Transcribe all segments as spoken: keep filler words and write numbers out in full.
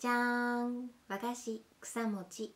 じゃーん、和菓子草餅。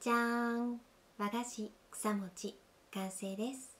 じゃーん、和菓子草餅完成です。